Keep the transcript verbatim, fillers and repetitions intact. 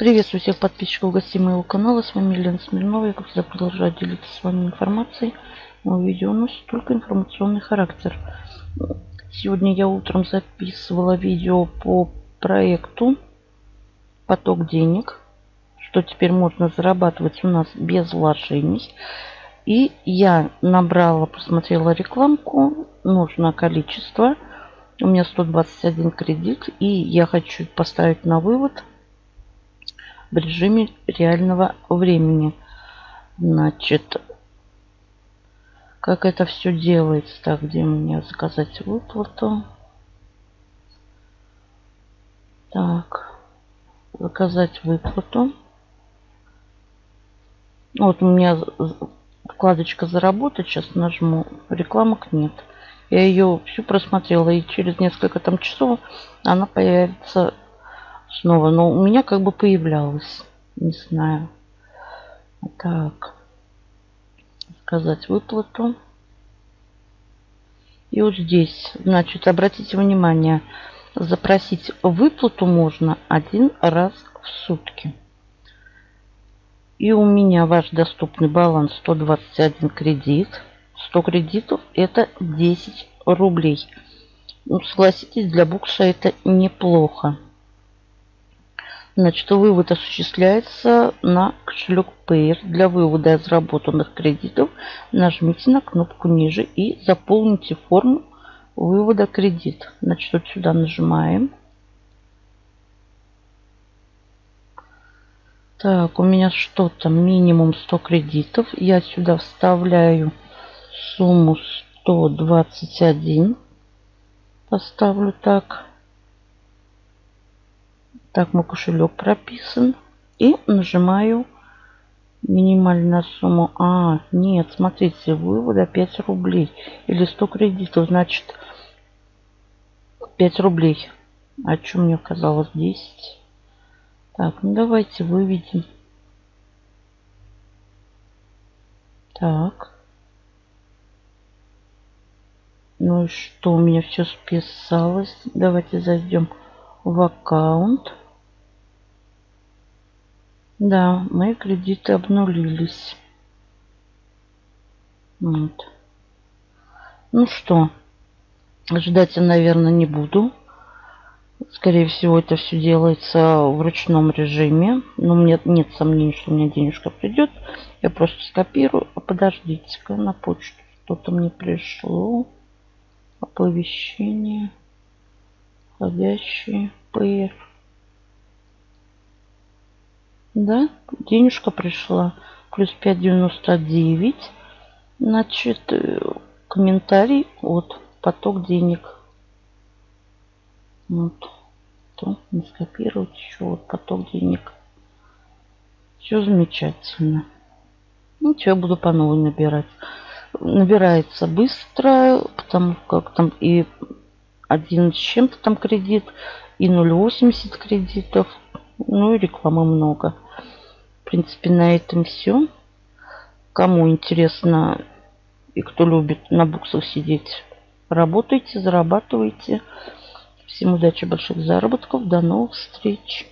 Приветствую всех подписчиков, гостей моего канала. С вами Елена Смирнова. Я, как всегда, продолжаю делиться с вами информацией. Мое видео носит только информационный характер. Сегодня я утром записывала видео по проекту «Поток денег», что теперь можно зарабатывать у нас без вложений. И я набрала, посмотрела рекламку, нужно количество. У меня сто двадцать один кредит, и я хочу поставить на вывод в режиме реального времени. Значит, как это все делается? Так, где мне заказать выплату? Так, заказать выплату. Вот у меня вкладочка «Заработать». Сейчас нажму. Рекламок нет. Я ее всю просмотрела, и через несколько там часов она появится снова. Но у меня как бы появлялась. Не знаю. Так. Сказать выплату. И вот здесь, значит, обратите внимание, запросить выплату можно один раз в сутки. И у меня ваш доступный баланс сто двадцать один кредит. сто кредитов — это десять рублей. Ну, согласитесь, для букса это неплохо. Значит, вывод осуществляется на кошелек Payer. Для вывода заработанных кредитов нажмите на кнопку ниже и заполните форму вывода кредит. Значит, вот сюда нажимаем. Так, у меня что-то минимум сто кредитов. Я сюда вставляю сумму сто двадцать один. Поставлю так. Так, мой кошелек прописан. И нажимаю минимальную сумму. А, нет, смотрите, вывода пять рублей. Или сто кредитов, значит, пять рублей. А что мне казалось десять? Так, ну давайте выведем. Так. Ну и что, у меня все списалось. Давайте зайдем в аккаунт. Да, мои кредиты обнулились. Вот. Ну что, ждать я, наверное, не буду. Скорее всего, это все делается в ручном режиме. Но у меня нет сомнений, что у меня денежка придет. Я просто скопирую. А подождите-ка, на почту что-то мне пришло. Оповещение. Входящие. Payer. Да, денежка пришла. Плюс пять девяносто девять. Значит, комментарий от «Поток денег». Вот. То не скопировать еще. Вот «Поток денег». Все замечательно. Ну, я буду по новой набирать. Набирается быстро, потому как там и один с чем-то там кредит, и ноль восемьдесят кредитов, ну и рекламы много. В принципе, на этом все. Кому интересно и кто любит на буксах сидеть, работайте, зарабатывайте. Всем удачи, больших заработков, до новых встреч.